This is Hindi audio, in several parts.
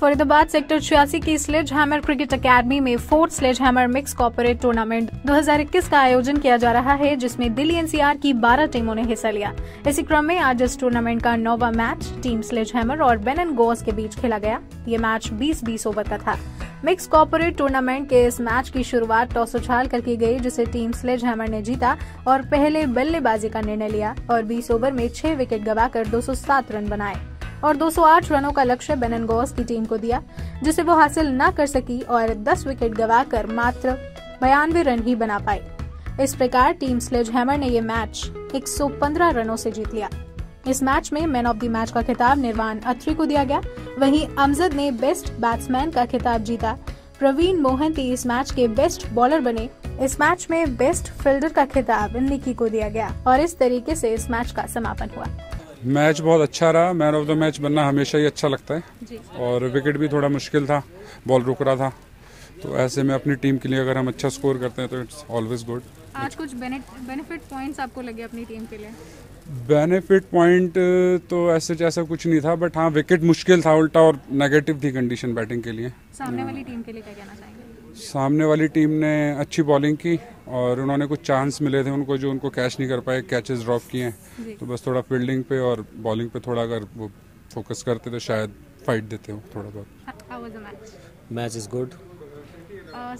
फरीदाबाद सेक्टर 86 की स्लेज हैमर क्रिकेट अकेडमी में 4th Sledge hammer mix corporate tournament 2021 का आयोजन किया जा रहा है, जिसमें दिल्ली एनसीआर की 12 टीमों ने हिस्सा लिया। इसी क्रम में आज इस टूर्नामेंट का 9वां मैच टीम स्लेज हैमर और बेन एंड गौस के बीच खेला गया। ये मैच 20-20 ओवर का था। मिक्स कॉर्पोरेट टूर्नामेंट के इस मैच की शुरुआत टॉस उछाल कर की गई, जिसे टीम स्लेज हैमर ने जीता और पहले बल्लेबाजी का निर्णय लिया और 20 ओवर में 6 विकेट गवाकर 207 रन बनाए और 208 रनों का लक्ष्य बेन एंड गौस की टीम को दिया, जिसे वो हासिल न कर सकी और 10 विकेट गवाकर मात्र 92 रन ही बना पाई। इस प्रकार टीम स्लेज हैमर ने ये मैच 115 रनों से जीत लिया। इस मैच में मैन ऑफ द मैच का खिताब निर्वाण अत्री को दिया गया। वहीं अमजद ने बेस्ट बैट्समैन का खिताब जीता। प्रवीण मोहंती इस मैच के बेस्ट बॉलर बने। इस मैच में बेस्ट फील्डर का खिताब निकी को दिया गया और इस तरीके से इस मैच का समापन हुआ। मैच बहुत अच्छा रहा। मैन ऑफ द मैच बनना हमेशा ही अच्छा लगता है और विकेट भी थोड़ा मुश्किल था, बॉल रुक रहा था, तो ऐसे में अपनी टीम के लिए अगर हम अच्छा स्कोर करते हैं तो इट्स ऑलवेज गुड। आज कुछ बेनिफिट पॉइंट्स आपको लगे अपनी टीम के लिए? बेनिफिट पॉइंट तो ऐसे जैसा कुछ नहीं था, बट हाँ विकेट मुश्किल था, उल्टा और नेगेटिव थी कंडीशन बैटिंग के लिए। सामने वाली टीम के लिए क्या कहना चाहेंगे? सामने वाली टीम ने अच्छी बॉलिंग की और उन्होंने कुछ चांस मिले थे उनको, जो उनको कैच नहीं कर पाए, कैचेस ड्रॉप किए, तो बस थोड़ा फील्डिंग पे और बॉलिंग पे थोड़ा अगर वो फोकस करते तो शायद फाइट देते हो थोड़ा बहुत। Match is good.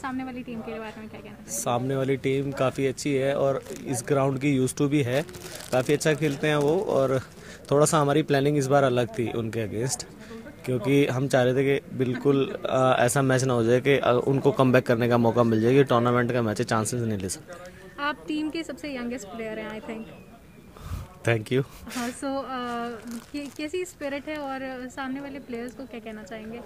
सामने वाली टीम के बारे में क्या कहना है? सामने वाली टीम काफ़ी अच्छी है और इस ग्राउंड की यूज टू भी है, काफ़ी अच्छा खेलते हैं वो। और थोड़ा सा हमारी प्लानिंग इस बार अलग थी उनके अगेंस्ट, क्योंकि हम चाह रहे थे कि बिल्कुल ऐसा मैच ना हो जाए कि उनको कमबैक करने का मौका मिल जाए। टूर्नामेंट का मैच है, चांसेस नहीं ले सकते। आप टीम के सबसे यंगेस्ट प्लेयर हैं I think. Thank you. So कैसी स्पिरिट है और सामने वाले प्लेयर्स को क्या कहना चाहेंगे?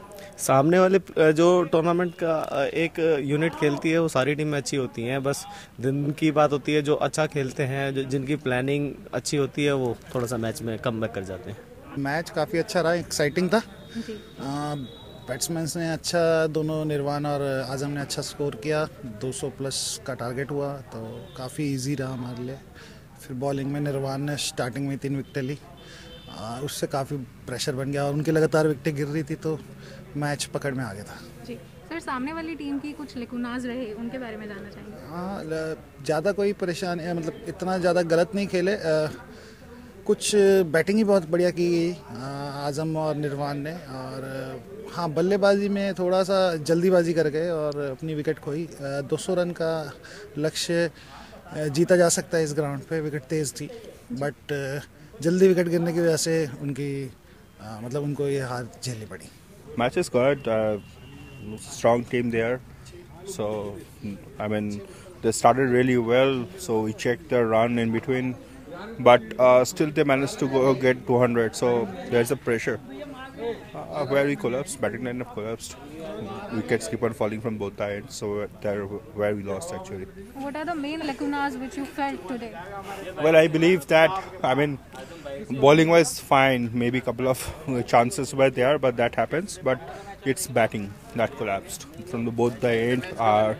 सामने वाले जो टूर्नामेंट का एक यूनिट खेलती है वो सारी टीमें अच्छी होती हैं, बस दिन की बात होती है जो अच्छा खेलते हैं, जो जिनकी प्लानिंग अच्छी होती है वो थोड़ा सा मैच में कम बैक कर जाते हैं। मैच काफ़ी अच्छा रहा, एक्साइटिंग था। बैट्समैन ने अच्छा, दोनों निर्वाण और आजम ने अच्छा स्कोर किया, 200 प्लस का टारगेट हुआ, तो काफ़ी ईजी रहा हमारे लिए। फिर बॉलिंग में निर्वाण ने स्टार्टिंग में 3 विकेटें ली और उससे काफ़ी प्रेशर बन गया और उनकी लगातार विकेटें गिर रही थी, तो मैच पकड़ में आ गया था। जी सर, सामने वाली टीम की कुछ लेकुनाज रहे उनके बारे में जानना चाहेंगे? हाँ, ज़्यादा कोई परेशानी, मतलब इतना ज़्यादा गलत नहीं खेले। कुछ बैटिंग ही बहुत बढ़िया की गई आजम और निर्वाण ने, और हाँ बल्लेबाजी में थोड़ा सा जल्दीबाजी कर गए और अपनी विकेट खोई। 200 रन का लक्ष्य जीता जा सकता है इस ग्राउंड पे, विकेट तेज़ थी, बट जल्दी विकेट गिरने की वजह से उनकी मतलब उनको ये हार झेलनी पड़ी। Match is good, strong team there, so I mean they started really well, so we check the run in between, but still they manage to get 200, so there is a pressure where we collapsed, batting lineup collapsed, wickets keep on falling from both sides, so there where we lost actually. What are the main lacunas which you felt today? Well, I believe that, I mean, bowling was fine, maybe couple of chances were there, but that happens. But it's batting that collapsed from the both the end. Our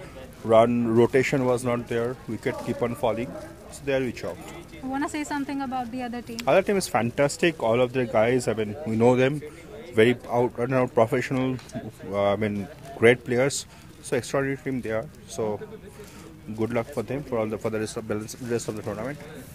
run rotation was not there, wicket keep on falling, so there we choked. I want to say something about the other team. Other team is fantastic. All of the guys, I mean, we know them. Very out professional. I mean, great players. So extraordinary team they are. So good luck for them for all the rest of the tournament.